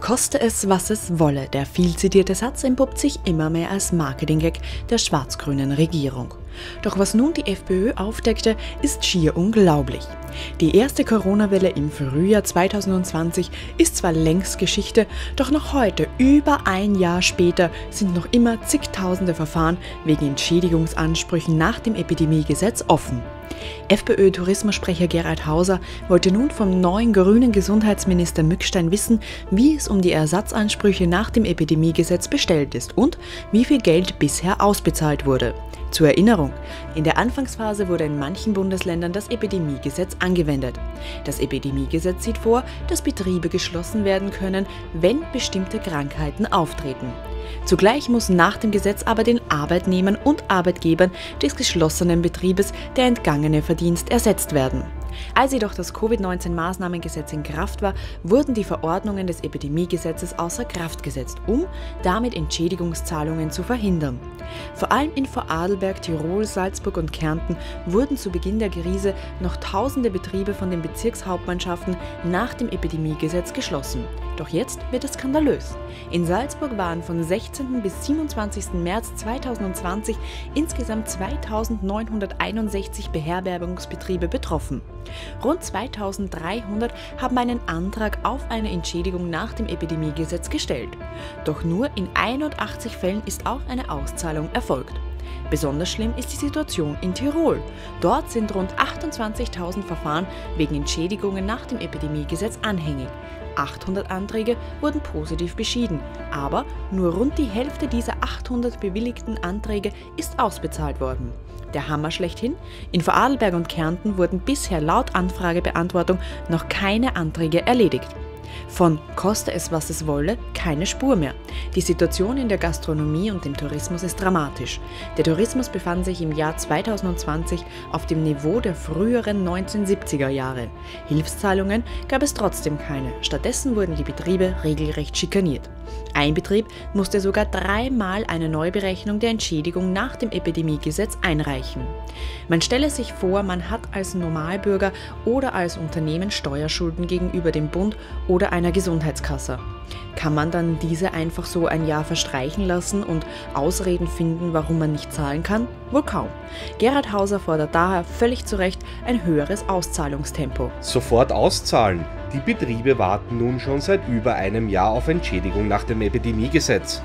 Koste es, was es wolle, der viel zitierte Satz entpuppt sich immer mehr als Marketing-Gag der schwarz-grünen Regierung. Doch was nun die FPÖ aufdeckte, ist schier unglaublich. Die erste Corona-Welle im Frühjahr 2020 ist zwar längst Geschichte, doch noch heute, über ein Jahr später, sind noch immer zigtausende Verfahren wegen Entschädigungsansprüchen nach dem Epidemiegesetz offen. FPÖ-Tourismussprecher Gerald Hauser wollte nun vom neuen grünen Gesundheitsminister Mückstein wissen, wie es um die Ersatzansprüche nach dem Epidemiegesetz bestellt ist und wie viel Geld bisher ausbezahlt wurde. Zur Erinnerung, in der Anfangsphase wurde in manchen Bundesländern das Epidemiegesetz angewendet. Das Epidemiegesetz sieht vor, dass Betriebe geschlossen werden können, wenn bestimmte Krankheiten auftreten. Zugleich muss nach dem Gesetz aber den Arbeitnehmern und Arbeitgebern des geschlossenen Betriebes der entgangene Verdienst ersetzt werden. Als jedoch das Covid-19-Maßnahmengesetz in Kraft war, wurden die Verordnungen des Epidemiegesetzes außer Kraft gesetzt, um damit Entschädigungszahlungen zu verhindern. Vor allem in Vorarlberg, Tirol, Salzburg und Kärnten wurden zu Beginn der Krise noch tausende Betriebe von den Bezirkshauptmannschaften nach dem Epidemiegesetz geschlossen. Doch jetzt wird es skandalös. In Salzburg waren von 16. bis 27. März 2020 insgesamt 2.961 Beherbergungsbetriebe betroffen. Rund 2.300 haben einen Antrag auf eine Entschädigung nach dem Epidemiegesetz gestellt. Doch nur in 81 Fällen ist auch eine Auszahlung erfolgt. Besonders schlimm ist die Situation in Tirol. Dort sind rund 28.000 Verfahren wegen Entschädigungen nach dem Epidemiegesetz anhängig. 800 Anträge wurden positiv beschieden, aber nur rund die Hälfte dieser 800 bewilligten Anträge ist ausbezahlt worden. Der Hammer schlechthin? In Vorarlberg und Kärnten wurden bisher laut Anfragebeantwortung noch keine Anträge erledigt. Von koste es, was es wolle, keine Spur mehr. Die Situation in der Gastronomie und dem Tourismus ist dramatisch. Der Tourismus befand sich im Jahr 2020 auf dem Niveau der früheren 1970er Jahre. Hilfszahlungen gab es trotzdem keine. Stattdessen wurden die Betriebe regelrecht schikaniert. Ein Betrieb musste sogar dreimal eine Neuberechnung der Entschädigung nach dem Epidemiegesetz einreichen. Man stelle sich vor, man hat als Normalbürger oder als Unternehmen Steuerschulden gegenüber dem Bund oder einer Gesundheitskasse. Kann man dann diese einfach so ein Jahr verstreichen lassen und Ausreden finden, warum man nicht zahlen kann? Wohl kaum. Gerald Hauser fordert daher völlig zu Recht ein höheres Auszahlungstempo. Sofort auszahlen! Die Betriebe warten nun schon seit über einem Jahr auf Entschädigung nach dem Epidemiegesetz.